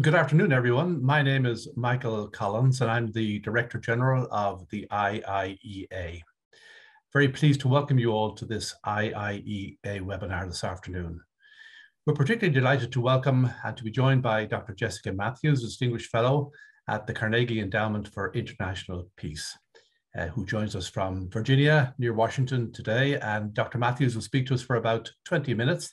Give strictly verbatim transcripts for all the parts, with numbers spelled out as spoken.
Good afternoon, everyone. My name is Michael Collins, and I'm the Director General of the I I E A. Very pleased to welcome you all to this I I E A webinar this afternoon. We're particularly delighted to welcome and to be joined by Doctor Jessica Mathews, Distinguished Fellow at the Carnegie Endowment for International Peace, uh, who joins us from Virginia, near Washington today. And Doctor Mathews will speak to us for about twenty minutes.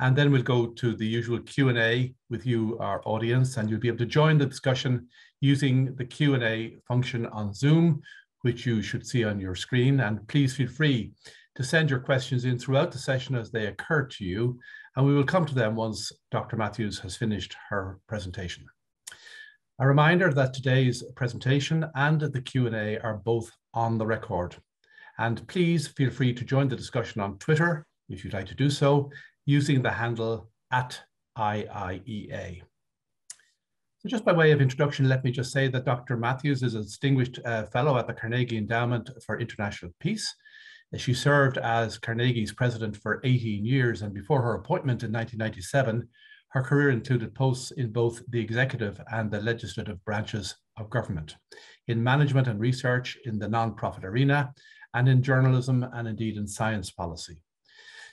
And then we'll go to the usual Q and A with you, our audience, and you'll be able to join the discussion using the Q and A function on Zoom, which you should see on your screen. And please feel free to send your questions in throughout the session as they occur to you, and we will come to them once Doctor Mathews has finished her presentation. A reminder that today's presentation and the Q and A are both on the record. And please feel free to join the discussion on Twitter, if you'd like to do so, using the handle at I I E A. So just by way of introduction, let me just say that Doctor Mathews is a distinguished uh, fellow at the Carnegie Endowment for International Peace. She served as Carnegie's president for eighteen years, and before her appointment in nineteen ninety-seven, her career included posts in both the executive and the legislative branches of government, in management and research, in the nonprofit arena, and in journalism, and indeed in science policy.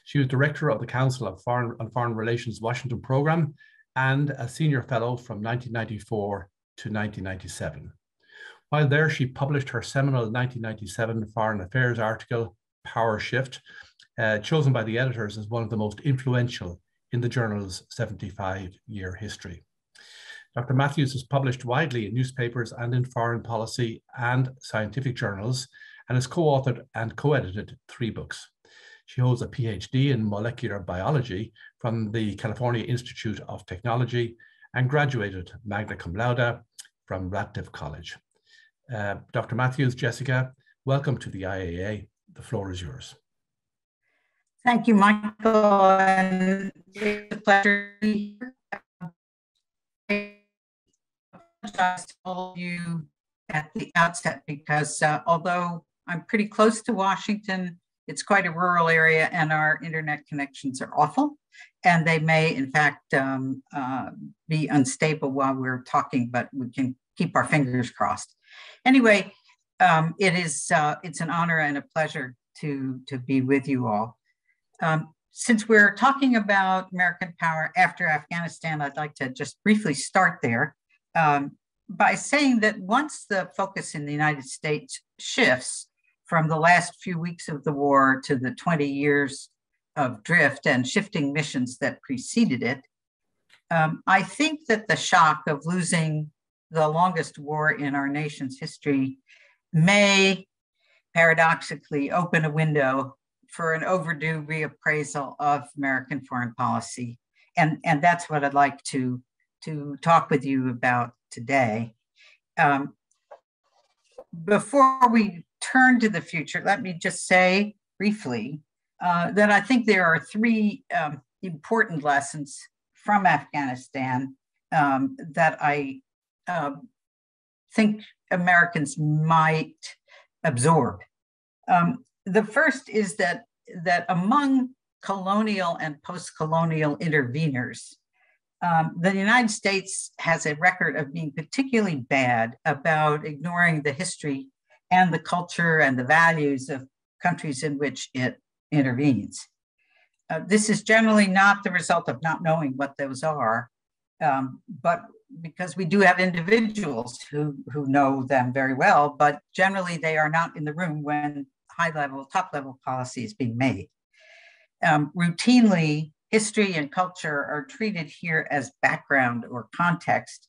She was director of the Council of Foreign, Foreign Relations Washington Program and a senior fellow from nineteen ninety-four to nineteen ninety-seven. While there, she published her seminal nineteen ninety-seven Foreign Affairs article, Power Shift, uh, chosen by the editors as one of the most influential in the journal's seventy-five year history. Doctor Mathews has published widely in newspapers and in foreign policy and scientific journals, and has co-authored and co-edited three books. She holds a P H D in molecular biology from the California Institute of Technology and graduated magna cum laude from Radcliffe College. Uh, Doctor Mathews, Jessica, welcome to the I I E A. The floor is yours. Thank you, Michael, and it's a pleasure to be here. I apologize to all of you at the outset because uh, although I'm pretty close to Washington, it's quite a rural area and our internet connections are awful, and they may in fact um, uh, be unstable while we're talking, but we can keep our fingers crossed. Anyway, um, it is, uh, it's an honor and a pleasure to, to be with you all. Um, since we're talking about American power after Afghanistan, I'd like to just briefly start there um, by saying that once the focus in the United States shifts from the last few weeks of the war to the twenty years of drift and shifting missions that preceded it, um, I think that the shock of losing the longest war in our nation's history may paradoxically open a window for an overdue reappraisal of American foreign policy. And, and that's what I'd like to, to talk with you about today. Um, before we turn to the future, let me just say briefly uh, that I think there are three um, important lessons from Afghanistan um, that I uh, think Americans might absorb. Um, the first is that, that among colonial and post-colonial interveners, Um, the United States has a record of being particularly bad about ignoring the history and the culture and the values of countries in which it intervenes. Uh, this is generally not the result of not knowing what those are, um, but because we do have individuals who, who know them very well, but generally they are not in the room when high-level, top-level policy is being made. Um, routinely, history and culture are treated here as background or context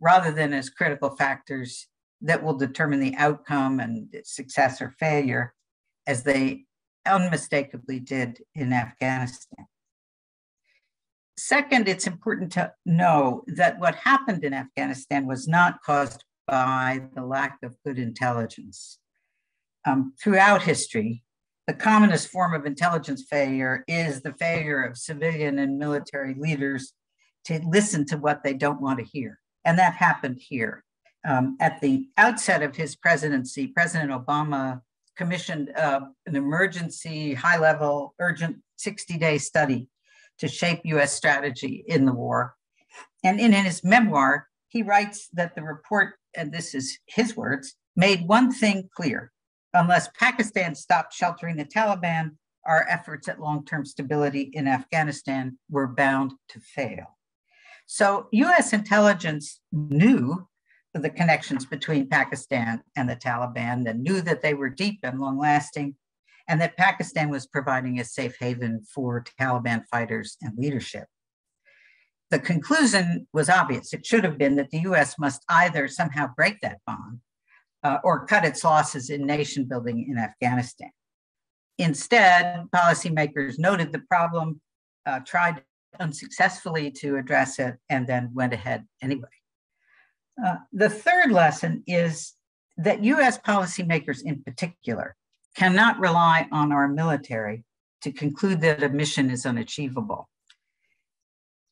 rather than as critical factors that will determine the outcome and success or failure, as they unmistakably did in Afghanistan. Second, it's important to know that what happened in Afghanistan was not caused by the lack of good intelligence. Um, throughout history, the commonest form of intelligence failure is the failure of civilian and military leaders to listen to what they don't want to hear. And that happened here. Um, at the outset of his presidency, President Obama commissioned uh, an emergency, high-level, urgent sixty day study to shape U S strategy in the war. And in his memoir, he writes that the report, and this is his words, made one thing clear. Unless Pakistan stopped sheltering the Taliban, our efforts at long-term stability in Afghanistan were bound to fail. So U S intelligence knew the connections between Pakistan and the Taliban, and knew that they were deep and long-lasting, and that Pakistan was providing a safe haven for Taliban fighters and leadership. The conclusion was obvious. It should have been that the U S must either somehow break that bond uh, or cut its losses in nation building in Afghanistan. Instead, policymakers noted the problem, uh, tried unsuccessfully to address it, and then went ahead anyway. Uh, the third lesson is that U S policymakers in particular cannot rely on our military to conclude that a mission is unachievable.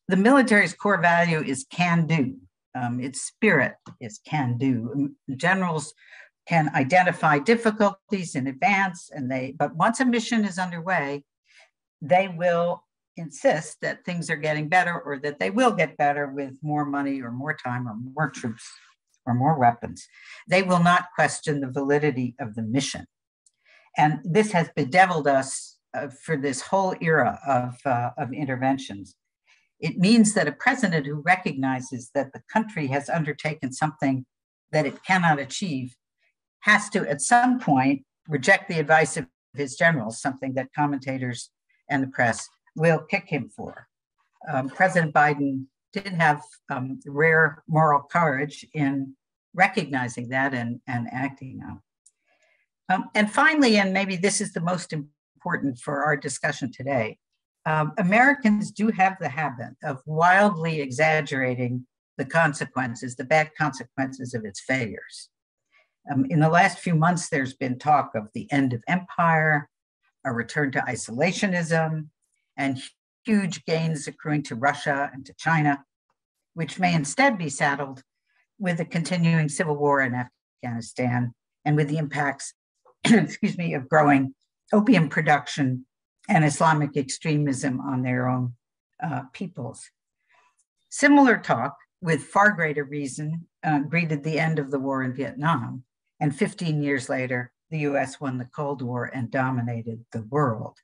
The military's core value is can do. Um, its spirit is can do. Generals can identify difficulties in advance, and they, but once a mission is underway, they will insist that things are getting better, or that they will get better with more money or more time or more troops or more weapons. They will not question the validity of the mission. And this has bedeviled us uh, for this whole era of, uh, of interventions. It means that a president who recognizes that the country has undertaken something that it cannot achieve has to, at some point, reject the advice of his generals, something that commentators and the press will kick him for. Um, President Biden did have um, rare moral courage in recognizing that and, and acting on it. Um, and finally, and maybe this is the most important for our discussion today, Um, Americans do have the habit of wildly exaggerating the consequences, the bad consequences of its failures. Um, in the last few months, there's been talk of the end of empire, a return to isolationism, and huge gains accruing to Russia and to China, which may instead be saddled with a continuing civil war in Afghanistan and with the impacts, excuse me, of growing opium production and Islamic extremism on their own uh, peoples. Similar talk, with far greater reason, uh, greeted the end of the war in Vietnam. And fifteen years later, the U S won the Cold War and dominated the world.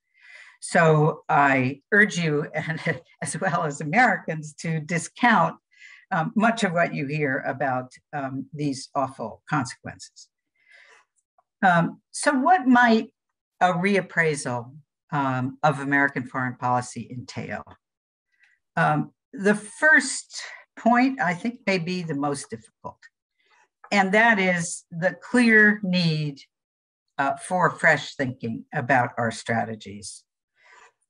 So I urge you, and, as well as Americans, to discount um, much of what you hear about um, these awful consequences. Um, so what might a reappraisal Um, of American foreign policy entail? Um, the first point, I think, may be the most difficult, and that is the clear need uh, for fresh thinking about our strategies.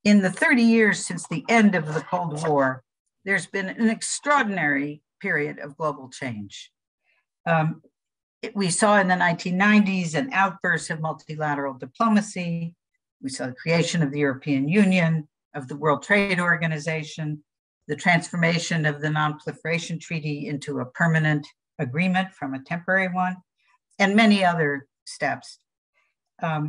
In the thirty years since the end of the Cold War, there's been an extraordinary period of global change. Um, it, we saw in the nineteen nineties an outburst of multilateral diplomacy. We saw the creation of the European Union, of the World Trade Organization, the transformation of the Non-Proliferation Treaty into a permanent agreement from a temporary one, and many other steps. Um,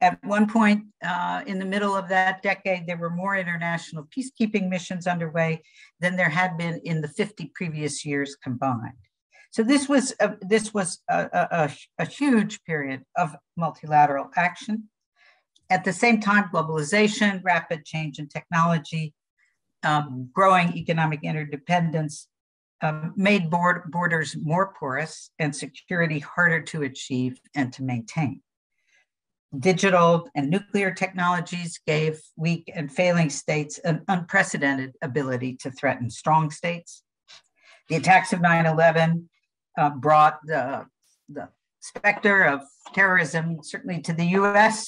at one point uh, in the middle of that decade, there were more international peacekeeping missions underway than there had been in the fifty previous years combined. So this was a, this was a, a, a huge period of multilateral action. At the same time, globalization, rapid change in technology, um, growing economic interdependence um, made board, borders more porous and security harder to achieve and to maintain. Digital and nuclear technologies gave weak and failing states an unprecedented ability to threaten strong states. The attacks of nine eleven uh, brought the, the specter of terrorism, certainly to the U S,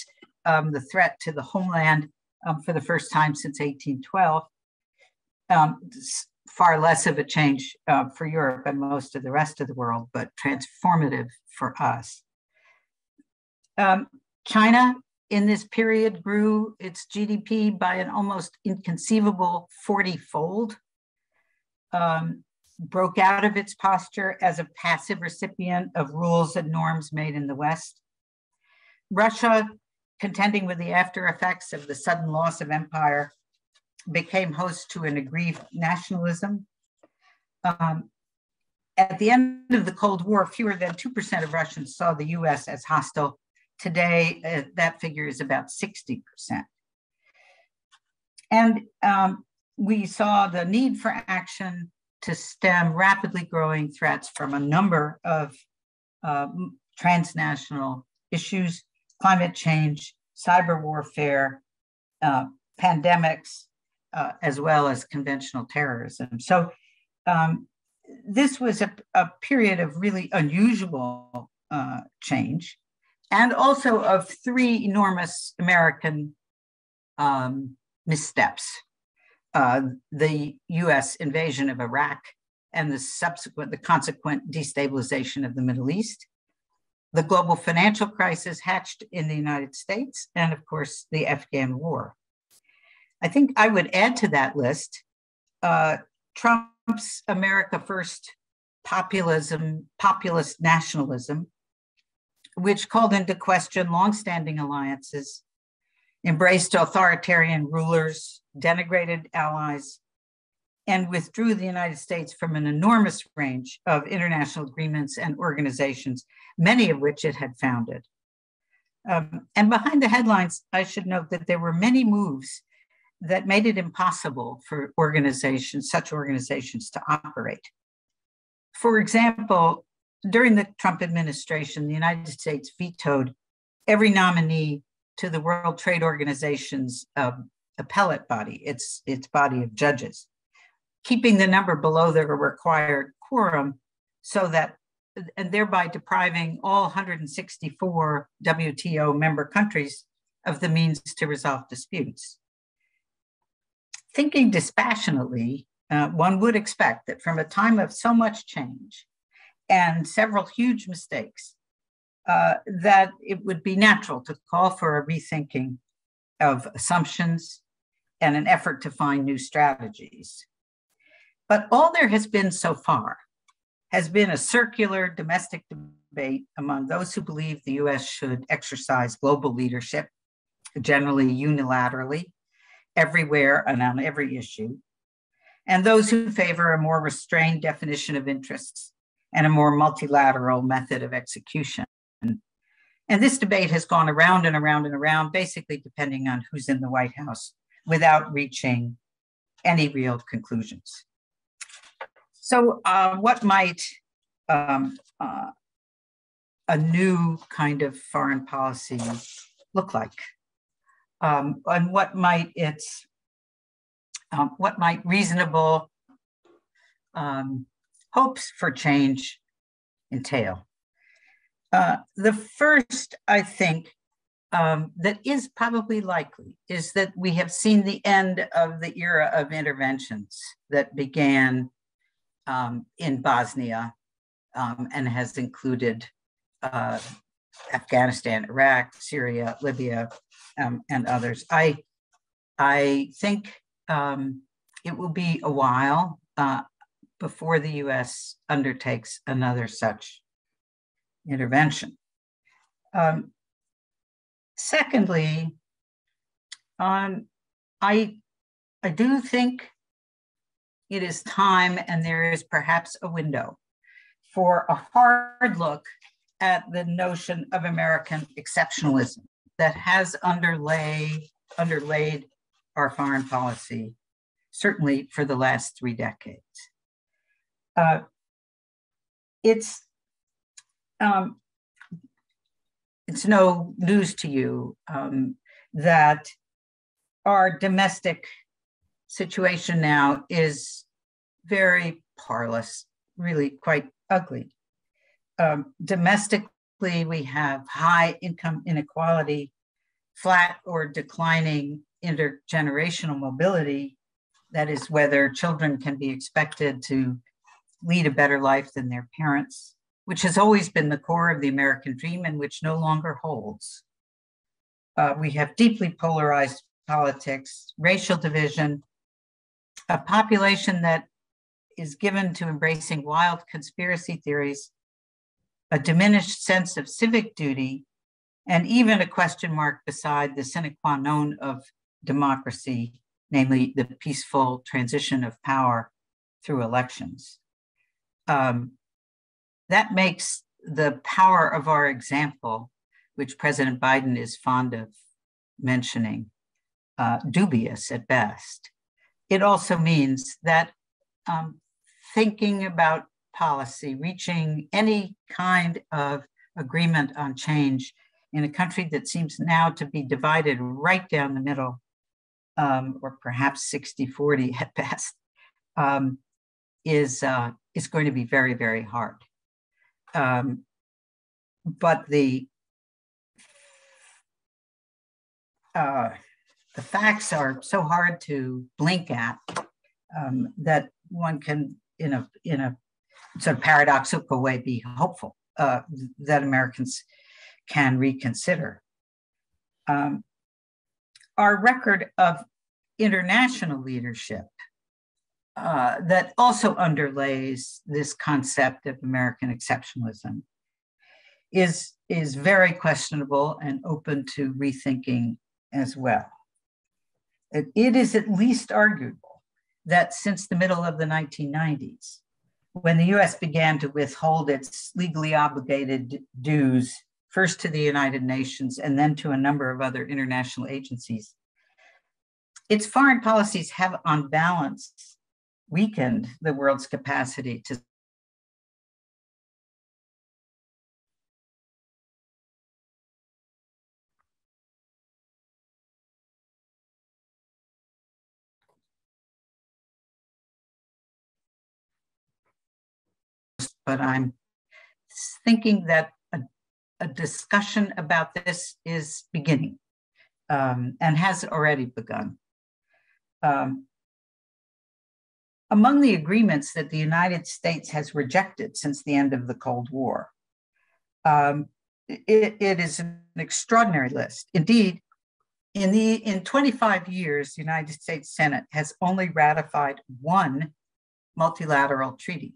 Um, the threat to the homeland um, for the first time since eighteen twelve, um, far less of a change uh, for Europe and most of the rest of the world, but transformative for us. Um, China in this period grew its G D P by an almost inconceivable forty fold, um, broke out of its posture as a passive recipient of rules and norms made in the West. Russia, contending with the after effects of the sudden loss of empire, became host to an aggrieved nationalism Um, at the end of the Cold War, fewer than two percent of Russians saw the U S as hostile. Today, uh, that figure is about sixty percent. And um, we saw the need for action to stem rapidly growing threats from a number of uh, transnational issues: climate change, cyber warfare, uh, pandemics, uh, as well as conventional terrorism. So um, this was a, a period of really unusual uh, change, and also of three enormous American um, missteps. Uh, the U S invasion of Iraq and the subsequent, the consequent destabilization of the Middle East, the global financial crisis hatched in the United States, and of course, the Afghan war. I think I would add to that list uh, Trump's America First populism, populist nationalism, which called into question longstanding alliances, embraced authoritarian rulers, denigrated allies, and withdrew the United States from an enormous range of international agreements and organizations, many of which it had founded. Um, and behind the headlines, I should note that there were many moves that made it impossible for organizations, such organizations, to operate. For example, during the Trump administration, the United States vetoed every nominee to the World Trade Organization's uh, appellate body, its, its body of judges, keeping the number below their required quorum, so that, and thereby depriving all one hundred sixty-four W T O member countries of the means to resolve disputes. Thinking dispassionately, uh, one would expect that from a time of so much change and several huge mistakes, uh, that it would be natural to call for a rethinking of assumptions and an effort to find new strategies. But all there has been so far has been a circular domestic debate among those who believe the U S should exercise global leadership, generally unilaterally, everywhere and on every issue, and those who favor a more restrained definition of interests and a more multilateral method of execution. And this debate has gone around and around and around, basically depending on who's in the White House, without reaching any real conclusions. So uh, what might um, uh, a new kind of foreign policy look like? Um, and what might its, um, what might reasonable um, hopes for change entail? Uh, the first, I think, um, that is probably likely is that we have seen the end of the era of interventions that began um, in Bosnia um, and has included uh, Afghanistan, Iraq, Syria, Libya, um, and others. I, I think um, it will be a while uh, before the U S undertakes another such intervention. Um, secondly, um, I, I do think it is time, and there is perhaps a window, for a hard look at the notion of American exceptionalism that has underlay, underlaid our foreign policy, certainly for the last three decades. Uh, it's Um, it's no news to you um, that our domestic situation now is very parlous, really quite ugly. Um, domestically, we have high income inequality, flat or declining intergenerational mobility. That is, whether children can be expected to lead a better life than their parents, which has always been the core of the American dream and which no longer holds. Uh, we have deeply polarized politics, racial division, a population that is given to embracing wild conspiracy theories, a diminished sense of civic duty, and even a question mark beside the sine qua non of democracy, namely the peaceful transition of power through elections. um, that makes the power of our example, which President Biden is fond of mentioning, uh, dubious at best. It also means that um, thinking about policy, reaching any kind of agreement on change in a country that seems now to be divided right down the middle, um, or perhaps sixty forty at best, um, is, uh, is going to be very, very hard. Um, but the, uh, the facts are so hard to blink at um, that one can, in a, in a sort of paradoxical way, be hopeful uh, that Americans can reconsider. Um, our record of international leadership uh, that also underlays this concept of American exceptionalism is, is very questionable and open to rethinking as well. It, it is at least arguable that since the middle of the nineteen nineties, when the U S began to withhold its legally obligated dues, first to the United Nations and then to a number of other international agencies, its foreign policies have, on balance, weakened the world's capacity to but I'm thinking that a, a discussion about this is beginning um, and has already begun. Um, among the agreements that the United States has rejected since the end of the Cold War, um, it, it is an extraordinary list. Indeed, in, the, in twenty-five years, the United States Senate has only ratified one multilateral treaty.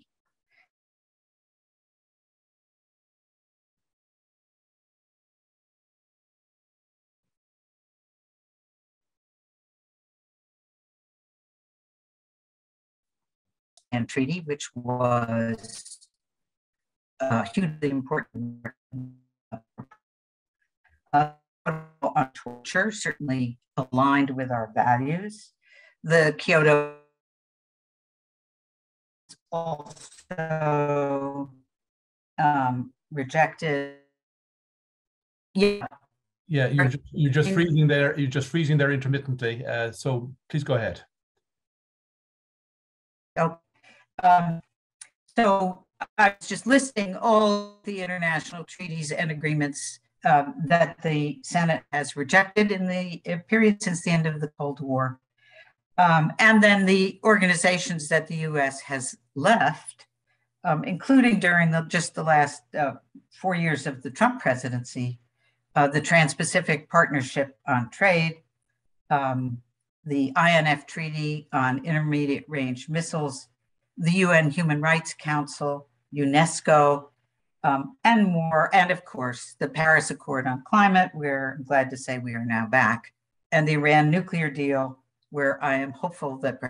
And treaty, which was uh, hugely important uh, on torture, certainly aligned with our values. The Kyoto also um, rejected. Yeah, yeah. You're just, you're just freezing there. You're just freezing there intermittently. Uh, so please go ahead. Okay. Um, so I was just listing all the international treaties and agreements um, that the Senate has rejected in the period since the end of the Cold War. Um, and then the organizations that the U S has left, um, including during the, just the last uh, four years of the Trump presidency, uh, the Trans-Pacific Partnership on Trade, um, the I N F Treaty on Intermediate Range Missiles, the U N Human Rights Council, UNESCO, um, and more, and of course, the Paris Accord on Climate, where I'm glad to say we are now back, and the Iran nuclear deal, where I am hopeful that...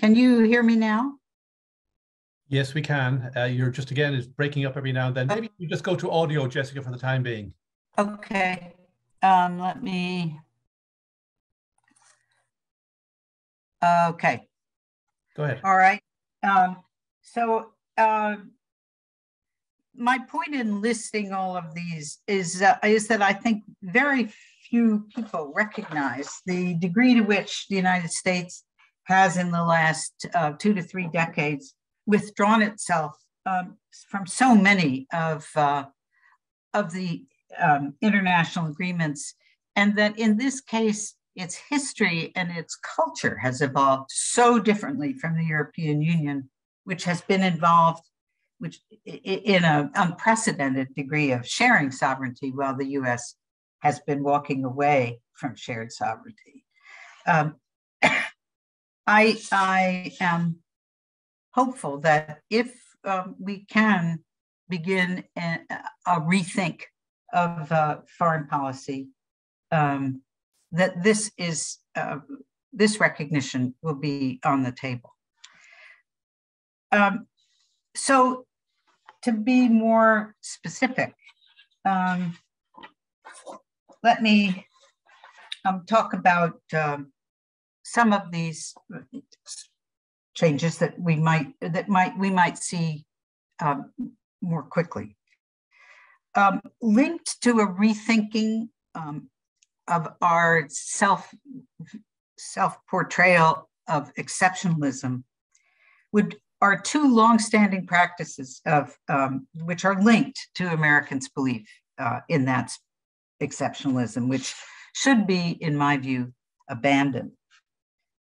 Can you hear me now? Yes, we can. Uh, you're just, again, is breaking up every now and then. Maybe you just go to audio, Jessica, for the time being. Okay, um, let me... Okay. Go ahead. All right. Um, so uh, my point in listing all of these is, uh, is that I think very few people recognize the degree to which the United States has in the last uh, two to three decades withdrawn itself um, from so many of, uh, of the um, international agreements, and that in this case, its history and its culture has evolved so differently from the European Union, which has been involved which, in an unprecedented degree of sharing sovereignty, while the U S has been walking away from shared sovereignty. Um, I, I am hopeful that if um, we can begin a, a rethink of uh, foreign policy, um, that this is, uh, this recognition will be on the table. Um, so to be more specific, um, let me um, talk about um, some of these changes that we might that might we might see um, more quickly, um, linked to a rethinking um, of our self self portrayal of exceptionalism. Would are two longstanding practices of um, which are linked to Americans' belief uh, in that exceptionalism, which should be, in my view, abandoned.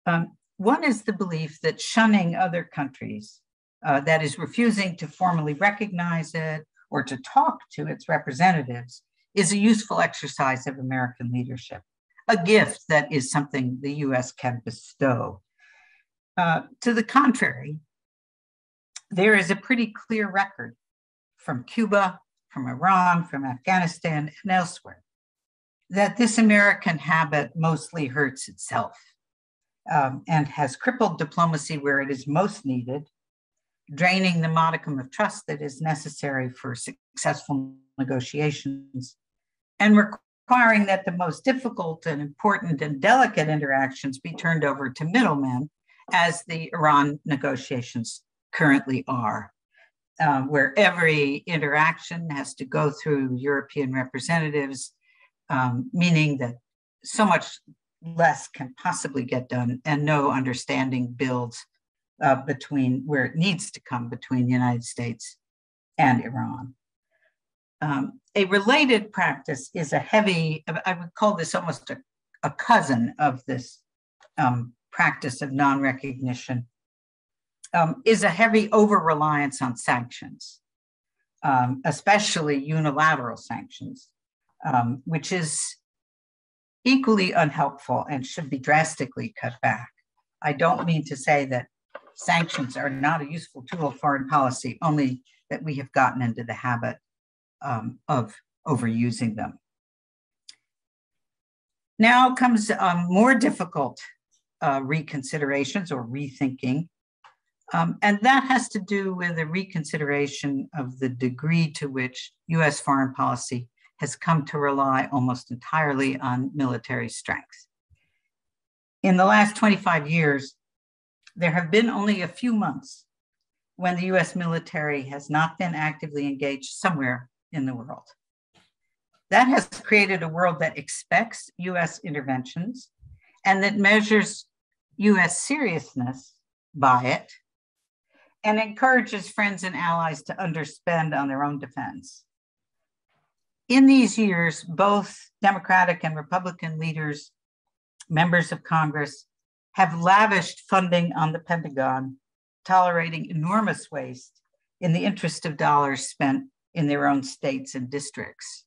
Um, one is the belief that shunning other countries, uh, that is refusing to formally recognize it or to talk to its representatives, is a useful exercise of American leadership, a gift that is something the U S can bestow. Uh, to the contrary, there is a pretty clear record from Cuba, from Iran, from Afghanistan, and elsewhere, that this American habit mostly hurts itself. Um, and has crippled diplomacy where it is most needed, draining the modicum of trust that is necessary for successful negotiations, and requiring that the most difficult and important and delicate interactions be turned over to middlemen, as the Iran negotiations currently are, uh, where every interaction has to go through European representatives, um, meaning that so much less can possibly get done, and no understanding builds uh, between where it needs to come between the United States and Iran. Um, a related practice is a heavy, I would call this almost a, a cousin of this um, practice of non-recognition, um, is a heavy over-reliance on sanctions, um, especially unilateral sanctions, um, which is equally unhelpful and should be drastically cut back. I don't mean to say that sanctions are not a useful tool of foreign policy, only that we have gotten into the habit um, of overusing them. Now comes um, more difficult uh, reconsiderations or rethinking, um, and that has to do with a reconsideration of the degree to which U S foreign policy has come to rely almost entirely on military strength. In the last twenty-five years, there have been only a few months when the U S military has not been actively engaged somewhere in the world. That has created a world that expects U S interventions and that measures U S seriousness by it, and encourages friends and allies to underspend on their own defense. In these years, both Democratic and Republican leaders, members of Congress, have lavished funding on the Pentagon, tolerating enormous waste in the interest of dollars spent in their own states and districts.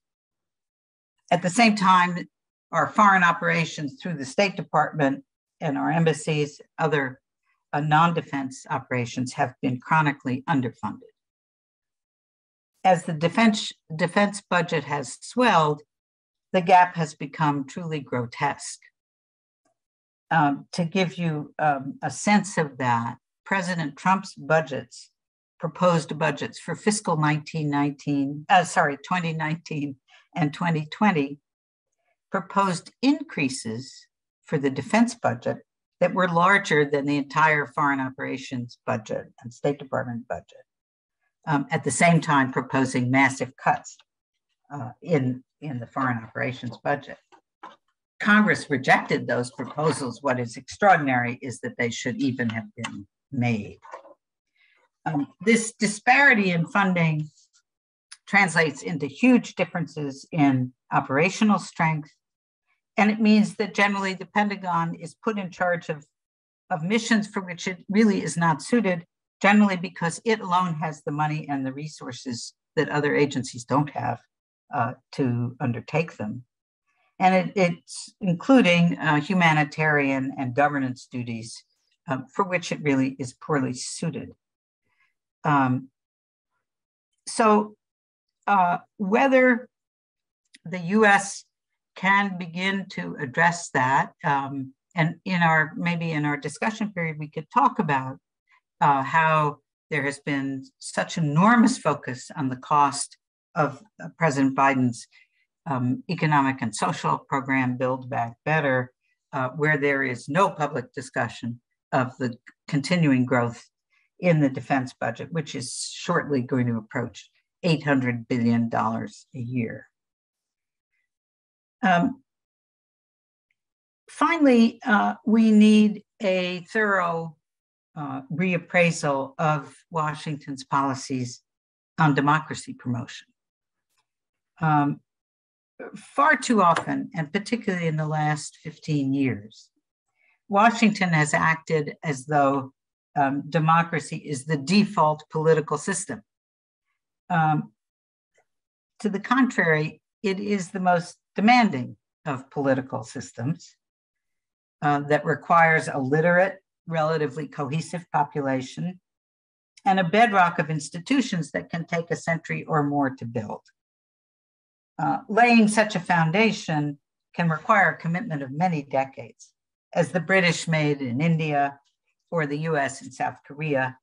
At the same time, our foreign operations through the State Department and our embassies, other uh, non-defense operations have been chronically underfunded. As the defense, defense budget has swelled, the gap has become truly grotesque. Um, to give you um, a sense of that, President Trump's budgets, proposed budgets for fiscal nineteen nineteen, uh, sorry, twenty nineteen and twenty twenty, proposed increases for the defense budget that were larger than the entire foreign operations budget and State Department budget. Um, at the same time proposing massive cuts uh, in, in the foreign operations budget. Congress rejected those proposals. What is extraordinary is that they should even have been made. Um, this disparity in funding translates into huge differences in operational strength, and it means that generally the Pentagon is put in charge of, of missions for which it really is not suited, generally because it alone has the money and the resources that other agencies don't have uh, to undertake them. And it, it's including uh, humanitarian and governance duties um, for which it really is poorly suited. Um, so uh, whether the U S can begin to address that, um, and in our maybe in our discussion period, we could talk about Uh, how there has been such enormous focus on the cost of President Biden's um, economic and social program, Build Back Better, uh, where there is no public discussion of the continuing growth in the defense budget, which is shortly going to approach eight hundred billion dollars a year. Um, finally, uh, we need a thorough uh, reappraisal of Washington's policies on democracy promotion. Um, far too often, and particularly in the last fifteen years, Washington has acted as though um, democracy is the default political system. Um, to the contrary, it is the most demanding of political systems uh, that requires a literate, relatively cohesive population and a bedrock of institutions that can take a century or more to build. Uh, laying such a foundation can require a commitment of many decades, as the British made in India or the U S in South Korea.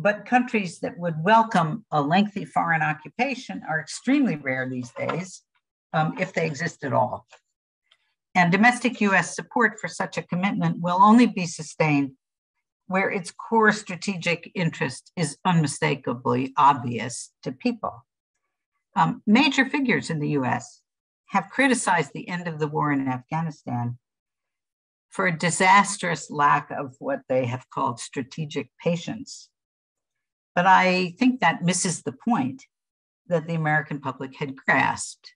But countries that would welcome a lengthy foreign occupation are extremely rare these days, um, if they exist at all. And domestic U S support for such a commitment will only be sustained where its core strategic interest is unmistakably obvious to people. Um, major figures in the U S have criticized the end of the war in Afghanistan for a disastrous lack of what they have called strategic patience. But I think that misses the point that the American public had grasped,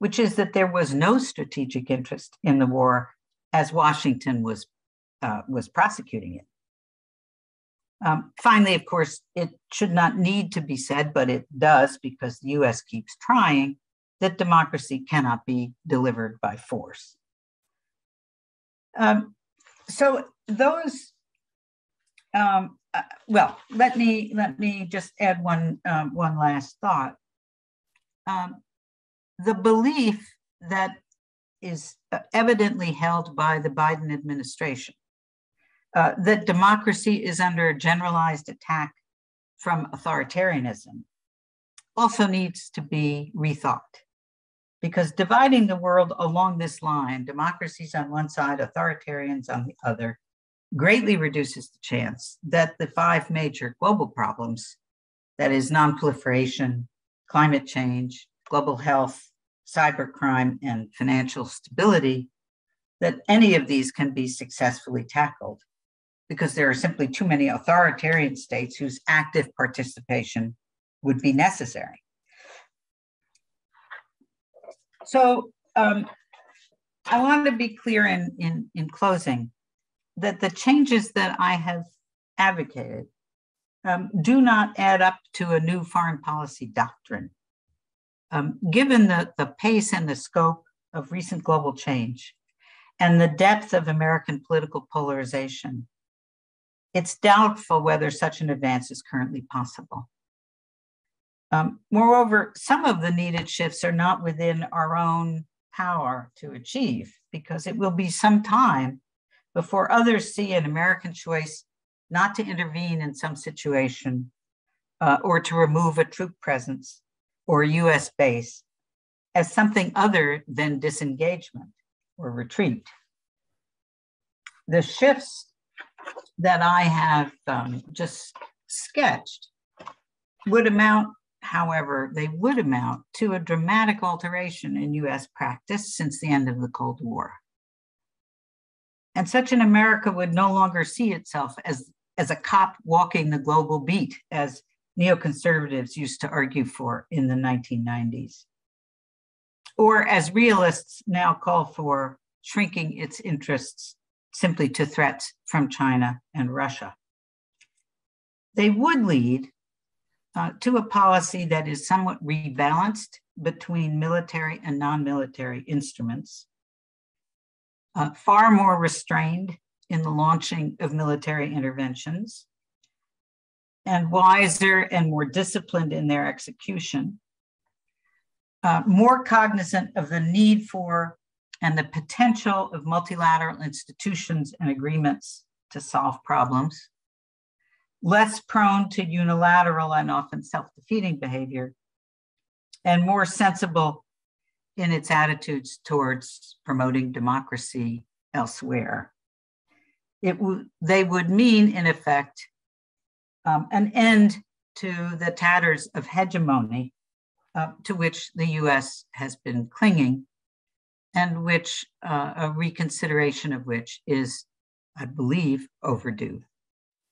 which is that there was no strategic interest in the war as Washington was, uh, was prosecuting it. Um, finally, of course, it should not need to be said, but it does because the U S keeps trying, that democracy cannot be delivered by force. Um, so those, um, uh, well, let me, let me just add one, um, one last thought. Um, the belief that is evidently held by the Biden administration Uh, that democracy is under a generalized attack from authoritarianism also needs to be rethought, because dividing the world along this line, democracies on one side, authoritarians on the other, greatly reduces the chance that the five major global problems, that is non-proliferation, climate change, global health, cybercrime, and financial stability, that any of these can be successfully tackled, because there are simply too many authoritarian states whose active participation would be necessary. So um, I want to be clear in, in, in closing that the changes that I have advocated um, do not add up to a new foreign policy doctrine. Um, given the, the pace and the scope of recent global change and the depth of American political polarization, it's doubtful whether such an advance is currently possible. Um, moreover, some of the needed shifts are not within our own power to achieve, because it will be some time before others see an American choice not to intervene in some situation uh, or to remove a troop presence or U S base as something other than disengagement or retreat. The shifts that I have um, just sketched would amount, however, they would amount to a dramatic alteration in U S practice since the end of the Cold War. And such an America would no longer see itself as, as a cop walking the global beat, as neoconservatives used to argue for in the nineteen nineties, or as realists now call for, shrinking its interests simply to threats from China and Russia. They would lead uh, to a policy that is somewhat rebalanced between military and non-military instruments, uh, far more restrained in the launching of military interventions, and wiser and more disciplined in their execution, uh, more cognizant of the need for and the potential of multilateral institutions and agreements to solve problems, less prone to unilateral and often self-defeating behavior, and more sensible in its attitudes towards promoting democracy elsewhere. It w- they would mean, in effect, um, an end to the tatters of hegemony uh, to which the U S has been clinging, and which uh, a reconsideration of which is, I believe, overdue.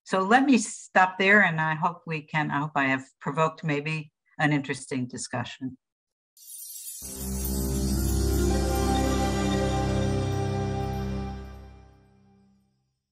So let me stop there, and I hope we can, I hope I have provoked maybe an interesting discussion.